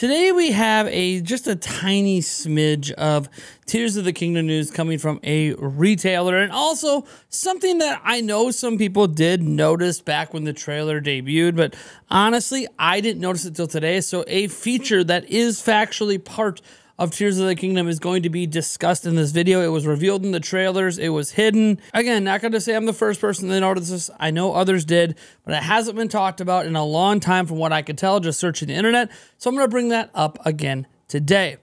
Today we have just a tiny smidge of Tears of the Kingdom news coming from a retailer, and also something that I know some people did notice back when the trailer debuted, but honestly, I didn't notice it till today. So a feature that is factually part of Tears of the Kingdom is going to be discussed in this video. It was revealed in the trailers. It was hidden. Again, not going to say I'm the first person that noticed this. I know others did, but it hasn't been talked about in a long time from what I could tell, just searching the internet. So I'm going to bring that up again today.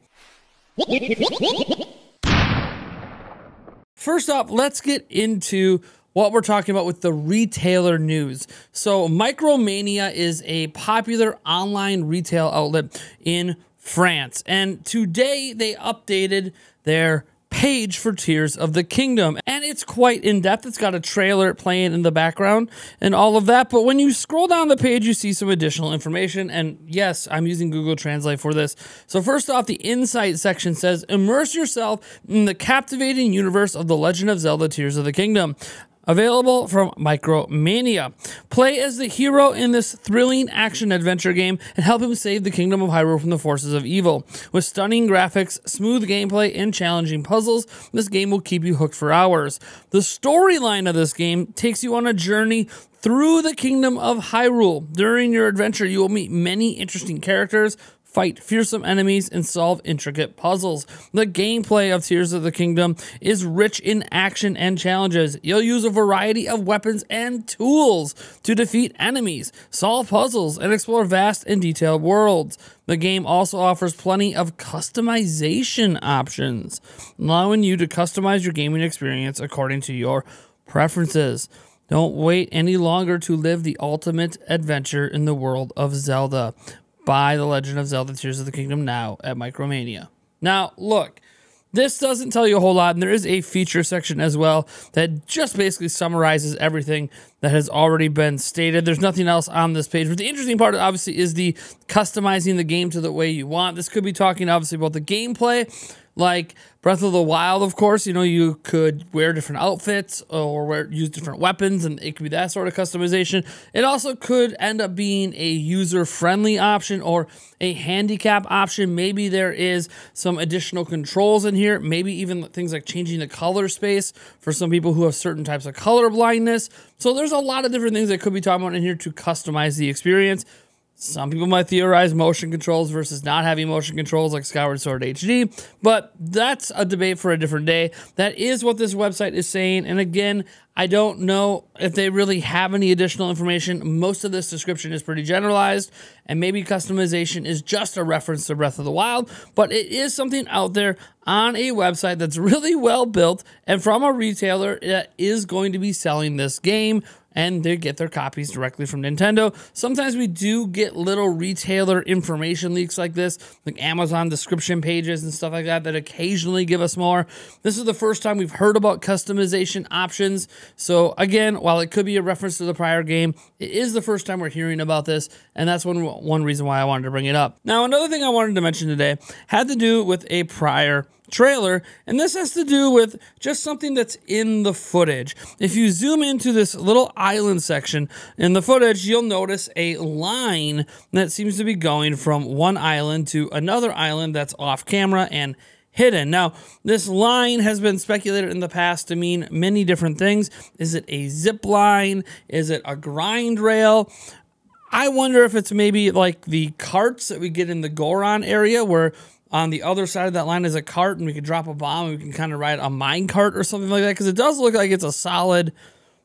First up, let's get into what we're talking about with the retailer news. So Micromania is a popular online retail outlet in France, and today they updated their page for Tears of the Kingdom, and it's quite in depth. It's got a trailer playing in the background and all of that, but when you scroll down the page, you see some additional information. And yes, I'm using Google Translate for this. So first off, the insight section says, immerse yourself in the captivating universe of The Legend of Zelda Tears of the Kingdom. Available from Micromania. Play as the hero in this thrilling action adventure game and help him save the kingdom of Hyrule from the forces of evil. With stunning graphics, smooth gameplay, and challenging puzzles, this game will keep you hooked for hours. The storyline of this game takes you on a journey through the kingdom of Hyrule. During your adventure, you will meet many interesting characters, fight fearsome enemies, and solve intricate puzzles. The gameplay of Tears of the Kingdom is rich in action and challenges. You'll use a variety of weapons and tools to defeat enemies, solve puzzles, and explore vast and detailed worlds. The game also offers plenty of customization options, allowing you to customize your gaming experience according to your preferences. Don't wait any longer to live the ultimate adventure in the world of Zelda. Buy The Legend of Zelda Tears of the Kingdom now at Micromania. Now, look, this doesn't tell you a whole lot, and there is a feature section as well that just basically summarizes everything that has already been stated. There's nothing else on this page, but the interesting part, obviously, is the customizing the game to the way you want. This could be talking, obviously, about the gameplay, like Breath of the Wild, of course. You know, you could wear different outfits or use different weapons, and it could be that sort of customization. It also could end up being a user-friendly option or a handicap option. Maybe there is some additional controls in here, maybe even things like changing the color space for some people who have certain types of color blindness. So there's a lot of different things that could be talking about in here to customize the experience. Some people might theorize motion controls versus not having motion controls like Skyward Sword HD, but that's a debate for a different day. That is what this website is saying, and again, I don't know if they really have any additional information. Most of this description is pretty generalized, and maybe customization is just a reference to Breath of the Wild, but it is something out there on a website that's really well built and from a retailer that is going to be selling this game, and they get their copies directly from Nintendo. Sometimes we do get little retailer information leaks like this, like Amazon description pages and stuff like that occasionally give us more. This is the first time we've heard about customization options. So again, while it could be a reference to the prior game, it is the first time we're hearing about this, and that's one reason why I wanted to bring it up. Now, another thing I wanted to mention today had to do with a prior trailer, and this has to do with just something that's in the footage. If you zoom into this little island section in the footage, you'll notice a line that seems to be going from one island to another island that's off camera and hidden. Now, this line has been speculated in the past to mean many different things. Is it a zip line? Is it a grind rail? I wonder if it's maybe like the carts that we get in the Goron area, where on the other side of that line is a cart, and we can drop a bomb, and we can kind of ride a mine cart or something like that, because it does look like it's a solid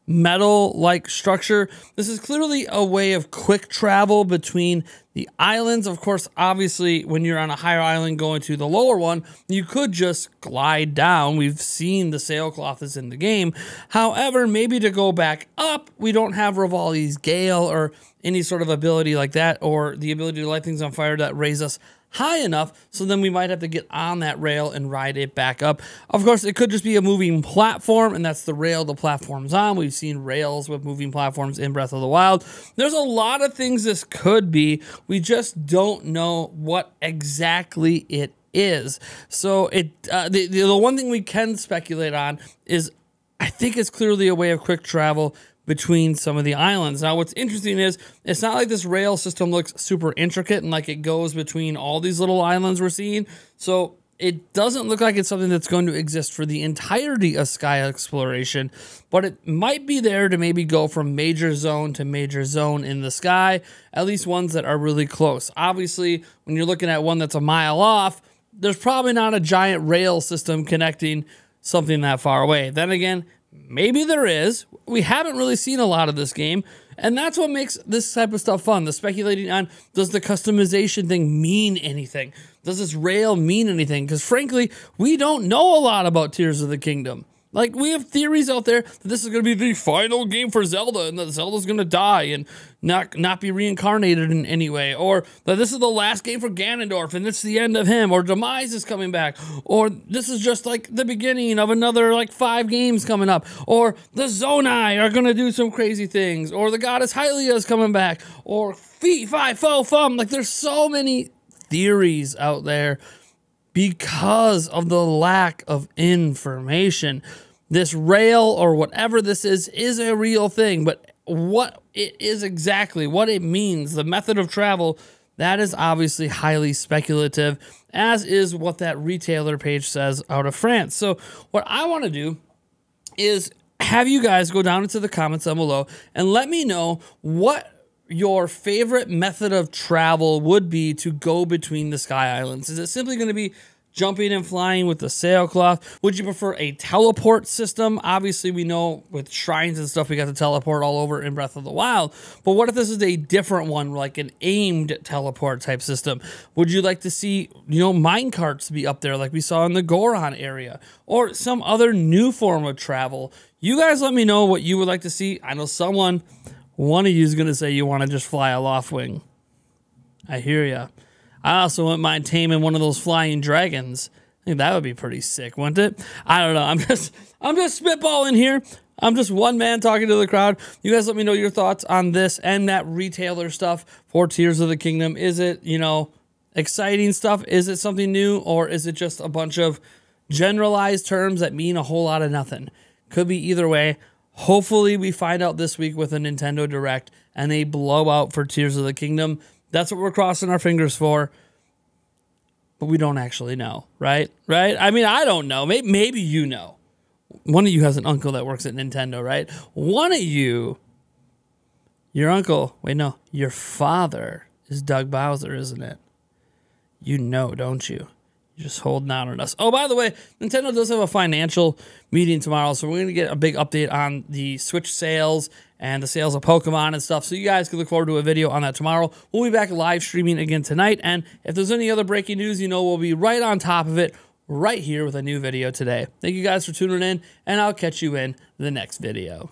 metal-like structure. This is clearly a way of quick travel between the islands. Of course, obviously, when you're on a higher island going to the lower one, you could just glide down. We've seen the sailcloth is in the game. However, maybe to go back up, we don't have Revali's Gale or any sort of ability like that, or the ability to light things on fire that raise us high enough, so then we might have to get on that rail and ride it back up. Of course, it could just be a moving platform, and that's the rail the platform's on. We've seen rails with moving platforms in Breath of the Wild. There's a lot of things this could be. We just don't know what exactly it is. So the one thing we can speculate on is, I think it's clearly a way of quick travel between some of the islands. Now, what's interesting is it's not like this rail system looks super intricate and like it goes between all these little islands we're seeing. So it doesn't look like it's something that's going to exist for the entirety of Sky Exploration, but it might be there to maybe go from major zone to major zone in the sky, at least ones that are really close. Obviously, when you're looking at one that's a mile off, there's probably not a giant rail system connecting something that far away. Then again, maybe there is. We haven't really seen a lot of this game, and that's what makes this type of stuff fun. The speculating on, does the customization thing mean anything? Does this rail mean anything? Because frankly, we don't know a lot about Tears of the Kingdom. Like, we have theories out there that this is going to be the final game for Zelda and that Zelda's going to die and not be reincarnated in any way, or that this is the last game for Ganondorf and it's the end of him, or Demise is coming back, or this is just like the beginning of another like 5 games coming up, or the Zonai are going to do some crazy things, or the goddess Hylia is coming back, or Fee, Fi, Fo, Fum. Like, there's so many theories out there. Because of the lack of information, this rail or whatever this is a real thing, but what it is exactly, what it means, the method of travel, that is obviously highly speculative, as is what that retailer page says out of France. So what I want to do is have you guys go down into the comments down below and let me know what your favorite method of travel would be to go between the Sky Islands. Is it simply going to be jumping and flying with the sailcloth? Would you prefer a teleport system? Obviously, we know with shrines and stuff, we got to teleport all over in Breath of the Wild. But what if this is a different one, like an aimed teleport type system? Would you like to see, you know, minecarts be up there like we saw in the Goron area, or some other new form of travel? You guys let me know what you would like to see. I know someone, one of you is going to say you want to just fly a Loftwing. I hear ya. I also wouldn't mind taming one of those flying dragons. I think that would be pretty sick, wouldn't it? I don't know. I'm just spitballing here. I'm just one man talking to the crowd. You guys let me know your thoughts on this and that retailer stuff for Tears of the Kingdom. Is it, you know, exciting stuff? Is it something new? Or is it just a bunch of generalized terms that mean a whole lot of nothing? Could be either way. Hopefully we find out this week with a Nintendo Direct and a blowout for Tears of the Kingdom. That's what we're crossing our fingers for. But we don't actually know, right? Right? I mean, I don't know. Maybe you know. One of you has an uncle that works at Nintendo, right? One of you, your uncle, wait, no, your father is Doug Bowser, isn't it? You know, don't you? Just holding out on us. Oh, by the way, Nintendo does have a financial meeting tomorrow, so we're going to get a big update on the Switch sales and the sales of Pokemon and stuff, so you guys can look forward to a video on that tomorrow. We'll be back live streaming again tonight, and if there's any other breaking news, you know we'll be right on top of it right here with a new video today. Thank you guys for tuning in, and I'll catch you in the next video.